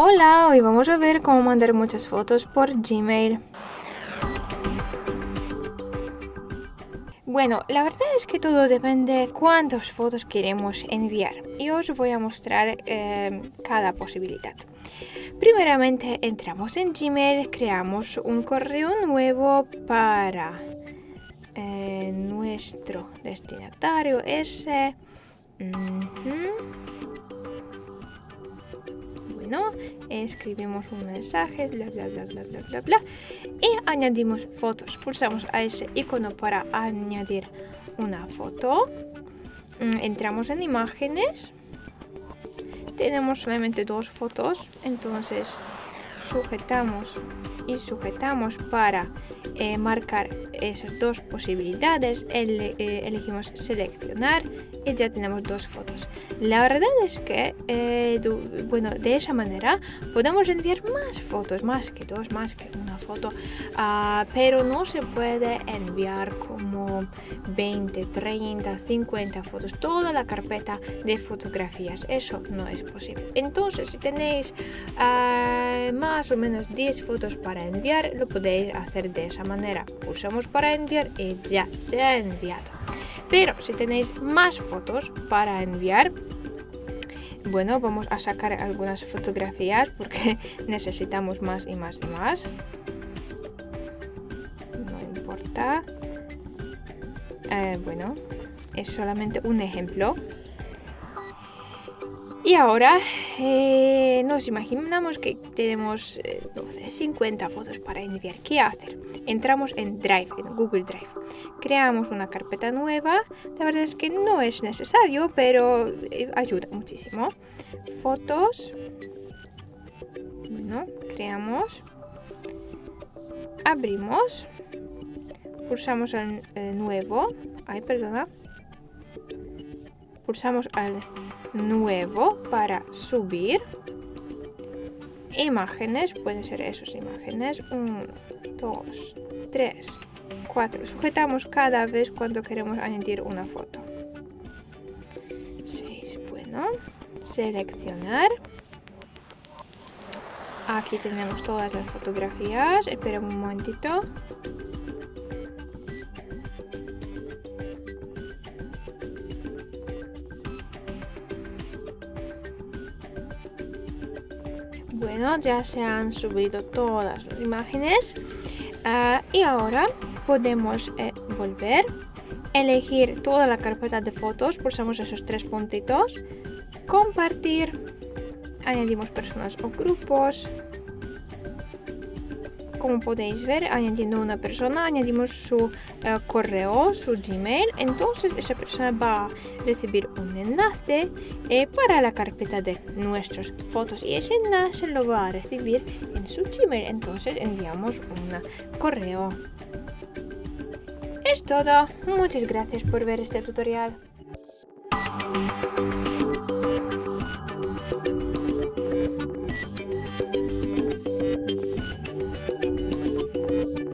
Hola, hoy vamos a ver cómo mandar muchas fotos por Gmail. Bueno, la verdad es que todo depende cuántas fotos queremos enviar y os voy a mostrar cada posibilidad. Primeramente entramos en Gmail, creamos un correo nuevo para nuestro destinatario ese. Bueno, escribimos un mensaje, bla bla bla bla bla bla bla, y añadimos fotos. Pulsamos a ese icono para añadir una foto. Entramos en imágenes. Tenemos solamente dos fotos, entonces sujetamos y sujetamos para marcar esas dos posibilidades. Elegimos seleccionar y ya tenemos dos fotos. La verdad es que de esa manera podemos enviar más fotos, más que dos, más que una foto, pero no se puede enviar como 20, 30, 50 fotos, toda la carpeta de fotografías. Eso no es posible. Entonces, si tenéis más o menos 10 fotos para enviar, lo podéis hacer de esa manera. Pulsamos para enviar y ya se ha enviado. Pero si tenéis más fotos para enviar, bueno, vamos a sacar algunas fotografías porque necesitamos más y más y más. No importa. Bueno, es solamente un ejemplo. Y ahora nos imaginamos que tenemos 50 fotos para enviar. ¿Qué hacer? Entramos en Drive, en Google Drive. Creamos una carpeta nueva. La verdad es que no es necesario, pero ayuda muchísimo. Fotos. Bueno, creamos. Abrimos. Pulsamos al nuevo. Ay, perdona. Pulsamos al nuevo para subir imágenes, pueden ser esas imágenes, 1, 2, 3, 4. Sujetamos cada vez cuando queremos añadir una foto. 6, bueno, seleccionar. Aquí tenemos todas las fotografías, espera un momentito. Bueno, ya se han subido todas las imágenes y ahora podemos volver, elegir toda la carpeta de fotos, pulsamos esos tres puntitos, compartir, añadimos personas o grupos. Como podéis ver, añadiendo una persona, añadimos su correo, su Gmail. Entonces esa persona va a recibir un enlace para la carpeta de nuestras fotos y ese enlace lo va a recibir en su Gmail. Entonces enviamos un correo. Es todo. Muchas gracias por ver este tutorial.